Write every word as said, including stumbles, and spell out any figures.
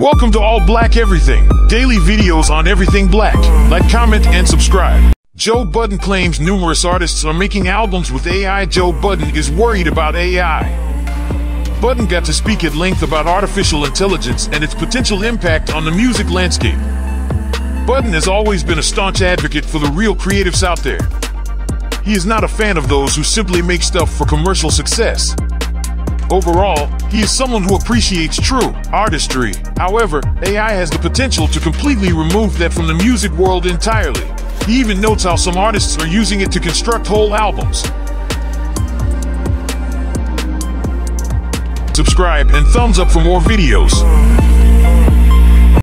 Welcome to All Black Everything, daily videos on everything black. Like, comment, and subscribe. Joe Budden claims numerous artists are making albums with A I. Joe Budden is worried about A I. Budden got to speak at length about artificial intelligence and its potential impact on the music landscape. Budden has always been a staunch advocate for the real creatives out there. He is not a fan of those who simply make stuff for commercial success. Overall, he is someone who appreciates true artistry. However, A I has the potential to completely remove that from the music world entirely. He even notes how some artists are using it to construct whole albums. Subscribe and thumbs up for more videos.